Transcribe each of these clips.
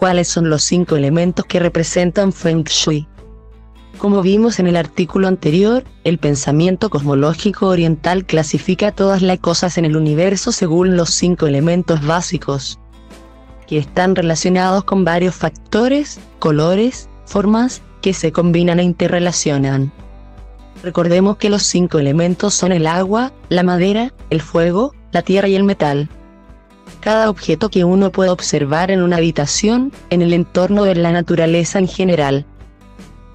¿Cuáles son los 5 elementos que representan Feng Shui? Como vimos en el artículo anterior, el pensamiento cosmológico oriental clasifica todas las cosas en el universo según los 5 elementos básicos, que están relacionados con varios factores, colores, formas, que se combinan e interrelacionan. Recordemos que los 5 elementos son el agua, la madera, el fuego, la tierra y el metal. Cada objeto que uno puede observar en una habitación, en el entorno de la naturaleza en general,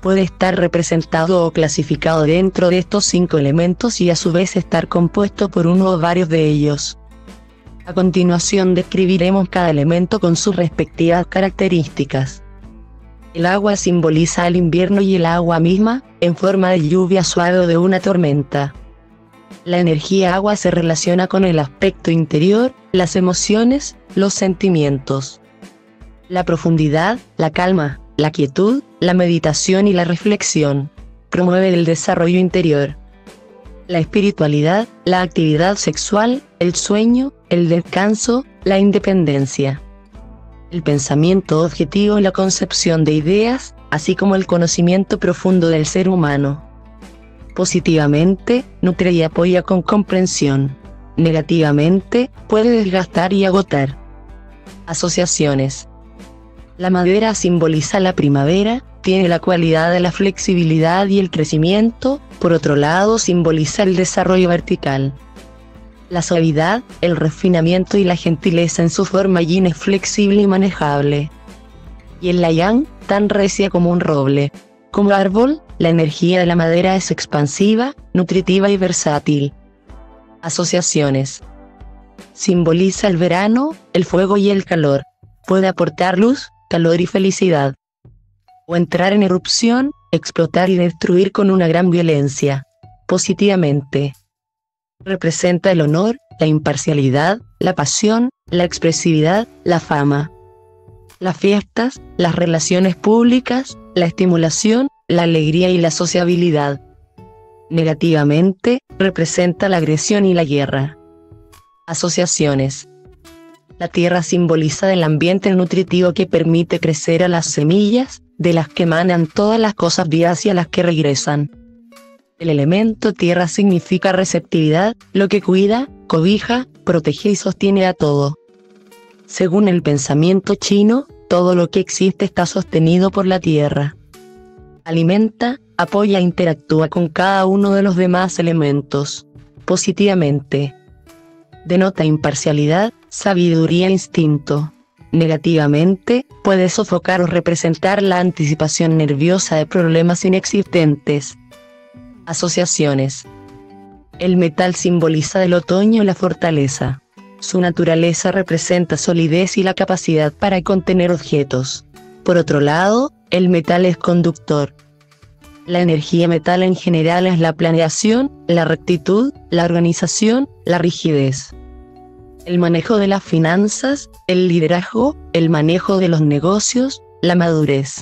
puede estar representado o clasificado dentro de estos 5 elementos y a su vez estar compuesto por uno o varios de ellos. A continuación describiremos cada elemento con sus respectivas características. El agua simboliza el invierno y el agua misma, en forma de lluvia suave o de una tormenta. La energía agua se relaciona con el aspecto interior, las emociones, los sentimientos, la profundidad, la calma, la quietud, la meditación y la reflexión. Promueve el desarrollo interior, la espiritualidad, la actividad sexual, el sueño, el descanso, la independencia, el pensamiento objetivo y la concepción de ideas, así como el conocimiento profundo del ser humano. Positivamente, nutre y apoya con comprensión. Negativamente, puede desgastar y agotar. Asociaciones. La madera simboliza la primavera, tiene la cualidad de la flexibilidad y el crecimiento, por otro lado simboliza el desarrollo vertical, la suavidad, el refinamiento y la gentileza en su forma yin es flexible y manejable. Y en la yang, tan recia como un roble. Como árbol, la energía de la madera es expansiva, nutritiva y versátil. Asociaciones. Simboliza el verano, el fuego y el calor. Puede aportar luz, calor y felicidad. O entrar en erupción, explotar y destruir con una gran violencia. Positivamente. Representa el honor, la imparcialidad, la pasión, la expresividad, la fama, las fiestas, las relaciones públicas, la estimulación, la alegría y la sociabilidad. Negativamente, representa la agresión y la guerra. Asociaciones. La tierra simboliza el ambiente nutritivo que permite crecer a las semillas, de las que emanan todas las cosas vivas y a las que regresan. El elemento tierra significa receptividad, lo que cuida, cobija, protege y sostiene a todo. Según el pensamiento chino, todo lo que existe está sostenido por la tierra. Alimenta, apoya e interactúa con cada uno de los demás elementos. Positivamente. Denota imparcialidad, sabiduría e instinto. Negativamente, puede sofocar o representar la anticipación nerviosa de problemas inexistentes. Asociaciones. El metal simboliza el otoño y la fortaleza. Su naturaleza representa solidez y la capacidad para contener objetos. Por otro lado, el metal es conductor. La energía metal en general es la planeación, la rectitud, la organización, la rigidez, el manejo de las finanzas, el liderazgo, el manejo de los negocios, la madurez,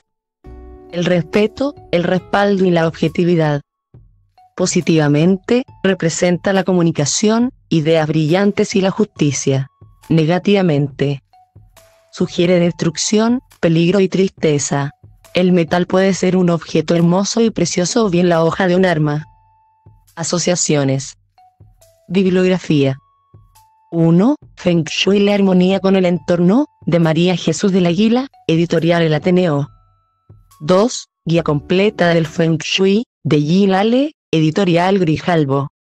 el respeto, el respaldo y la objetividad. Positivamente, representa la comunicación, ideas brillantes y la justicia. Negativamente, sugiere destrucción, peligro y tristeza. El metal puede ser un objeto hermoso y precioso o bien la hoja de un arma. Asociaciones. Bibliografía. 1. Feng Shui y la armonía con el entorno, de María Jesús de la Aguila, Editorial El Ateneo. 2. Guía completa del Feng Shui, de Yin Ale, Editorial Grijalvo.